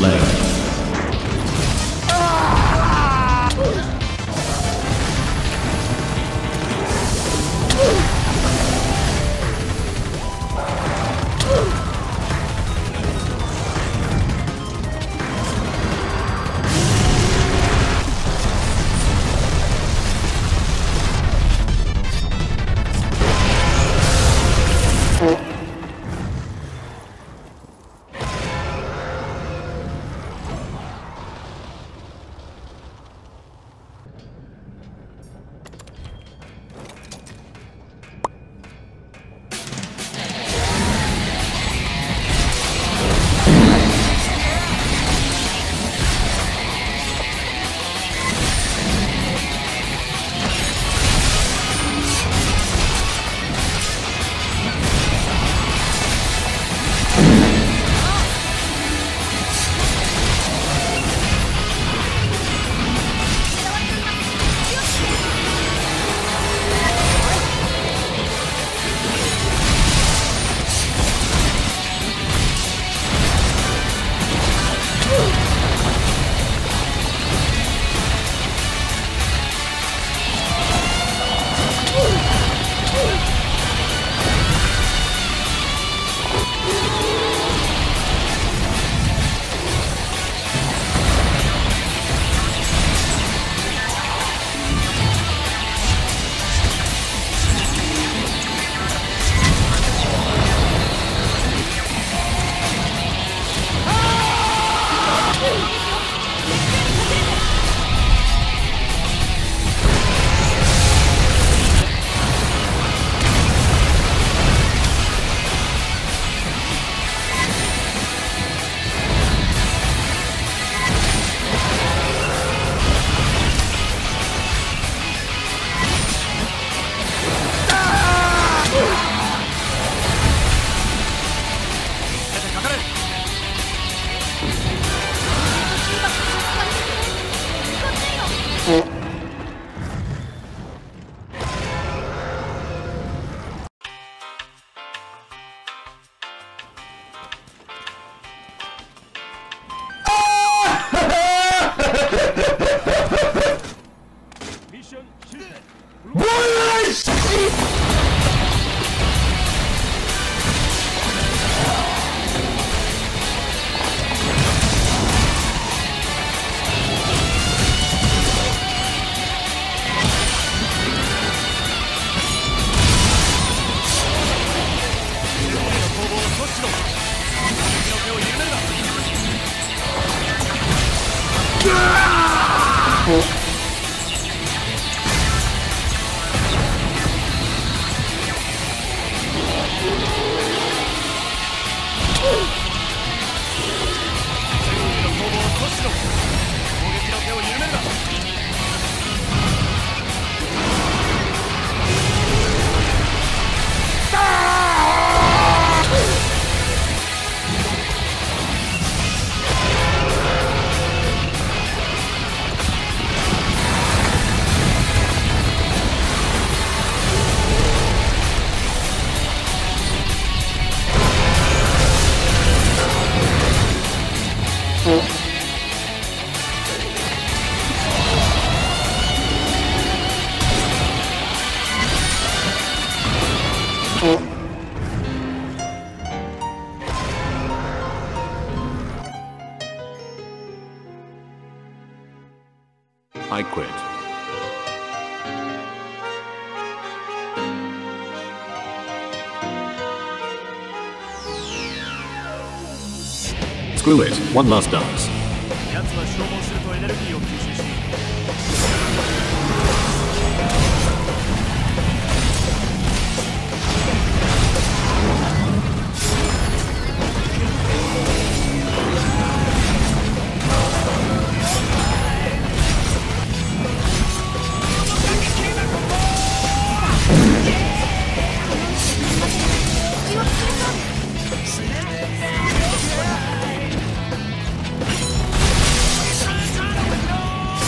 Left. I quit. Screw it, one last dance. あ